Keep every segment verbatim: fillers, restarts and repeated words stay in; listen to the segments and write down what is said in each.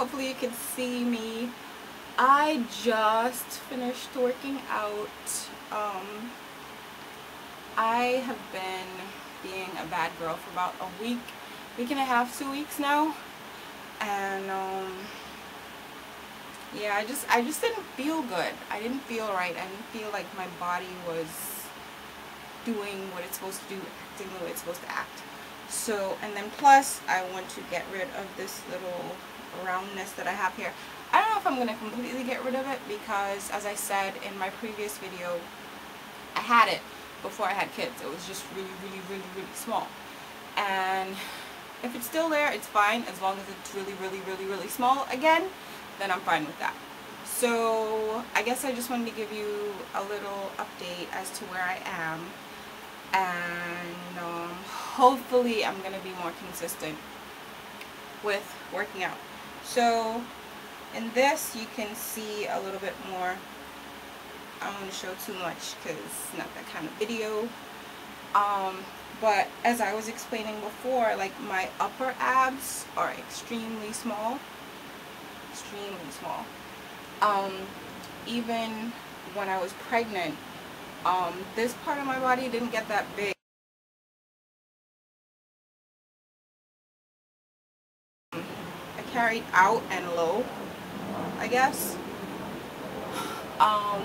hopefully you can see me. I just finished working out. Um, I have been being a bad girl for about a week, week and a half, two weeks now, and um, yeah, I just I just didn't feel good. I didn't feel right. I didn't feel like my body was doing what it's supposed to do, acting the way it's supposed to act. So, and then plus I want to get rid of this little roundness that I have here. I don't know if I'm going to completely get rid of it because, as I said in my previous video, I had it before I had kids. It was just really, really, really, really small. And if it's still there, it's fine. As long as it's really, really, really, really small again, then I'm fine with that. So I guess I just wanted to give you a little update as to where I am. And um, hopefully I'm going to be more consistent with working out. So in this you can see a little bit more. I don't want to show too much because it's not that kind of video. Um, but as I was explaining before, like, my upper abs are extremely small. Extremely small. Um, even when I was pregnant, um, this part of my body didn't get that big. I carried out and low, I guess. Um,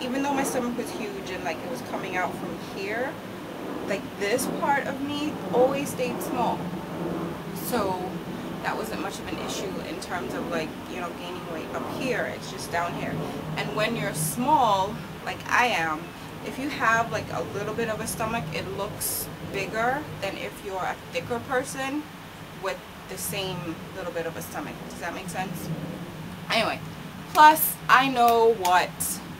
even though my stomach was huge and like it was coming out from here, like this part of me always stayed small. So that wasn't much of an issue in terms of, like, you know, gaining weight up here. It's just down here. And when you're small, like I am, if you have like a little bit of a stomach, it looks bigger than if you're a thicker person with the same little bit of a stomach. Does that make sense? Anyway, plus I know what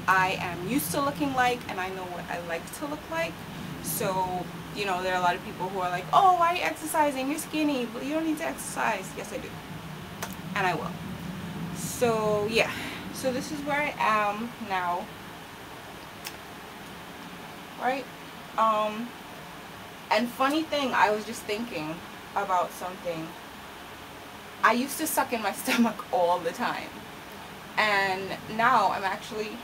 I am used to looking like and I know what I like to look like. So, you know, there are a lot of people who are like, oh, why are you exercising? You're skinny, but you don't need to exercise. Yes, I do. And I will. So, yeah. So this is where I am now. Right? Um, and funny thing, I was just thinking about something. I used to suck in my stomach all the time. And now I'm actually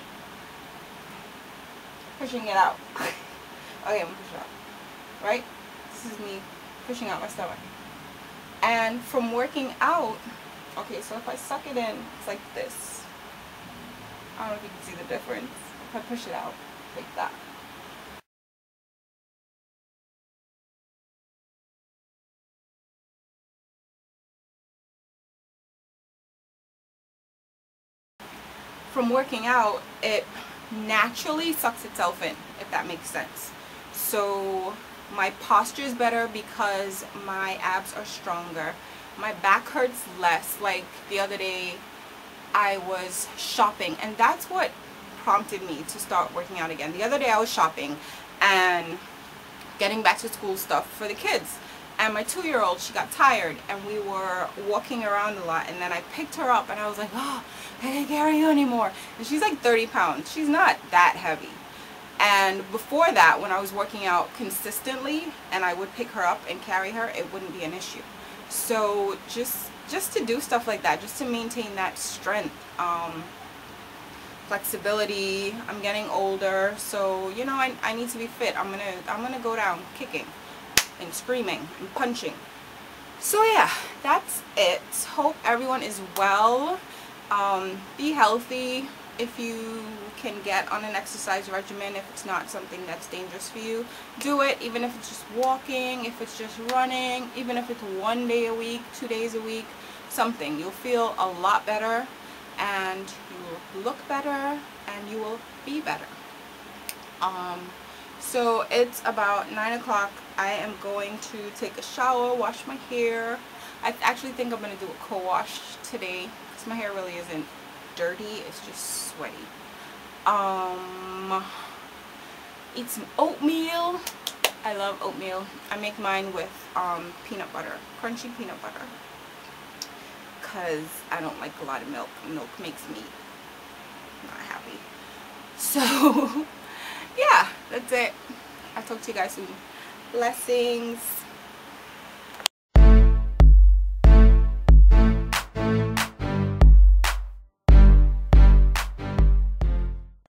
pushing it out. Okay, I'm gonna push it out. Right? This is me pushing out my stomach. And from working out, okay, so if I suck it in, it's like this. I don't know if you can see the difference. If I push it out, like that. From working out, it naturally sucks itself in, if that makes sense. So my posture is better because my abs are stronger. My back hurts less. Like the other day I was shopping, and that's what prompted me to start working out again. The other day I was shopping and getting back to school stuff for the kids, and my two-year-old, she got tired and we were walking around a lot, and then I picked her up and I was like, oh, I can't carry you anymore. And she's like thirty pounds. She's not that heavy. And before that, when I was working out consistently and I would pick her up and carry her, it wouldn't be an issue. So just just to do stuff like that, just to maintain that strength, um, flexibility. I'm getting older, so, you know, I, I need to be fit. I'm gonna I'm gonna go down kicking and screaming and punching. So yeah, that's it. Hope everyone is well. Um, be healthy if you can. Get on an exercise regimen. If it's not something that's dangerous for you, do it. Even if it's just walking, if it's just running, even if it's one day a week, two days a week, something. You'll feel a lot better, and you will look better, and you will be better. Um, so it's about nine o'clock. I am going to take a shower, wash my hair. I actually think I'm going to do a co-wash today. My hair really isn't dirty, it's just sweaty. Um, eat some oatmeal. I love oatmeal. I make mine with um, peanut butter, crunchy peanut butter, because I don't like a lot of milk. Milk makes me not happy. So yeah, that's it. I'll talk to you guys soon. Blessings.